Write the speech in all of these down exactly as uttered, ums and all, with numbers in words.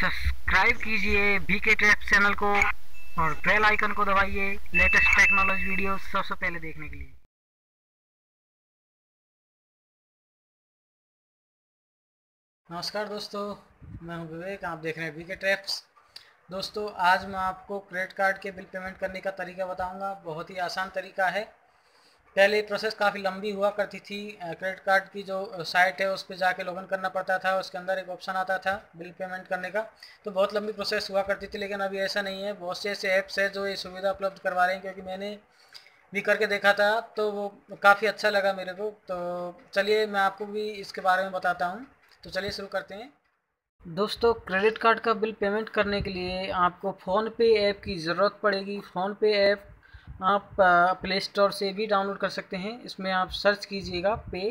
Subscribe कीजिए BK traps channel को और बेल आइकन को दबाइए लेटेस्ट टेक्नोलॉजी वीडियो सबसे पहले देखने के लिए। नमस्कार दोस्तों, मैं हूं विवेक, आप देख रहे हैं बीके ट्रैप्स। दोस्तों आज मैं आपको क्रेडिट कार्ड के बिल पेमेंट करने का तरीका बताऊंगा। बहुत ही आसान तरीका है। पहले प्रोसेस काफ़ी लंबी हुआ करती थी। क्रेडिट कार्ड की जो साइट है उस पर जाके लॉग इन करना पड़ता था, उसके अंदर एक ऑप्शन आता था बिल पेमेंट करने का, तो बहुत लंबी प्रोसेस हुआ करती थी। लेकिन अभी ऐसा नहीं है, बहुत से ऐसे ऐप्स हैं जो ये सुविधा उपलब्ध करवा रहे हैं, क्योंकि मैंने भी करके देखा था तो वो काफ़ी अच्छा लगा मेरे को। तो चलिए मैं आपको भी इसके बारे में बताता हूँ, तो चलिए शुरू करते हैं। दोस्तों क्रेडिट कार्ड का बिल पेमेंट करने के लिए आपको फ़ोनपे ऐप की ज़रूरत पड़ेगी। फ़ोनपे ऐप आप प्ले स्टोर से भी डाउनलोड कर सकते हैं। इसमें आप सर्च कीजिएगा पे,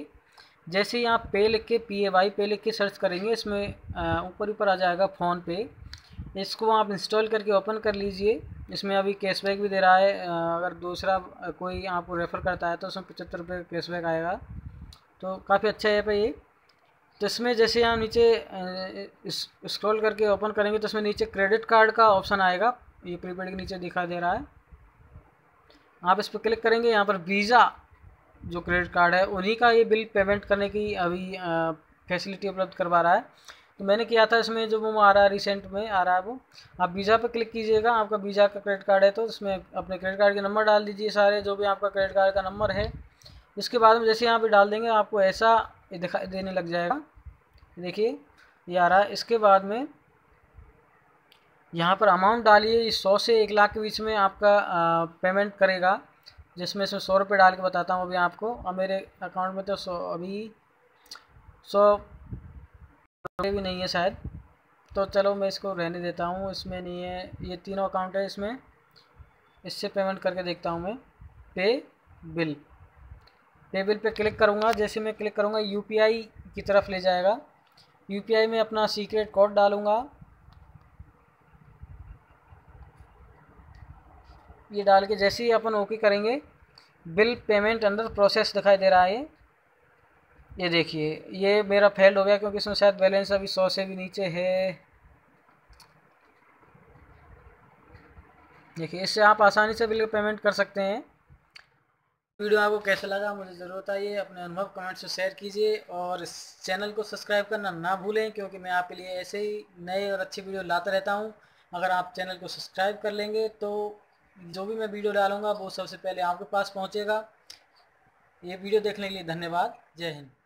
जैसे ही आप पे लिख के पी ए वाई पे लिख के सर्च करेंगे इसमें ऊपर ऊपर आ जाएगा फ़ोन पे। इसको आप इंस्टॉल करके ओपन कर लीजिए। इसमें अभी कैशबैक भी दे रहा है, अगर दूसरा कोई आपको रेफ़र करता है तो उसमें पचहत्तर रुपये कैशबैक आएगा, तो काफ़ी अच्छा ऐप है ये। तो इसमें जैसे आप नीचे स्क्रॉल करके ओपन करेंगे तो इसमें नीचे क्रेडिट कार्ड का ऑप्शन आएगा, ये प्रीपेड के नीचे दिखा दे रहा है। आप इस पर क्लिक करेंगे, यहाँ पर वीज़ा जो क्रेडिट कार्ड है उन्हीं का ये बिल पेमेंट करने की अभी फैसिलिटी उपलब्ध करवा रहा है। तो मैंने किया था, इसमें जो वो आ रहा है रिसेंट में आ रहा है वो, आप वीज़ा पर क्लिक कीजिएगा। आपका वीज़ा का क्रेडिट कार्ड है तो इसमें अपने क्रेडिट कार्ड के नंबर डाल दीजिए सारे, जो भी आपका क्रेडिट कार्ड का नंबर है। इसके बाद में जैसे यहाँ पर डाल देंगे आपको ऐसा दिखाई देने लग जाएगा, देखिए ये आ रहा है। इसके बाद में यहाँ पर अमाउंट डालिए, सौ से एक लाख के बीच में आपका आ, पेमेंट करेगा, जिसमें से सौ रुपये डाल के बताता हूँ अभी आपको। अब मेरे अकाउंट में तो सौ अभी सौ रुपये भी नहीं है शायद, तो चलो मैं इसको रहने देता हूँ, इसमें नहीं है। ये तीनों अकाउंट है, इसमें इससे पेमेंट करके देखता हूँ मैं। पे bill pay bill pay click करूँगा, जैसे मैं क्लिक करूँगा यू पी आई की तरफ ले जाएगा। यू पी आई में अपना सीक्रेट कोड डालूँगा, ये डाल के जैसे ही अपन ओके करेंगे बिल पेमेंट अंडर प्रोसेस दिखाई दे रहा है। ये देखिए ये मेरा फेल्ड हो गया, क्योंकि इसमें शायद बैलेंस अभी सौ से भी नीचे है। देखिए इससे आप आसानी से बिल पेमेंट कर सकते हैं। वीडियो आपको कैसा लगा मुझे ज़रूर बताइए, अपने अनुभव कमेंट्स में शेयर कीजिए और इस चैनल को सब्सक्राइब करना ना भूलें, क्योंकि मैं आपके लिए ऐसे ही नए और अच्छी वीडियो लाता रहता हूँ। अगर आप चैनल को सब्सक्राइब कर लेंगे तो जो भी मैं वीडियो डालूंगा वो सबसे पहले आपके पास पहुंचेगा। ये वीडियो देखने के लिए धन्यवाद। जय हिंद।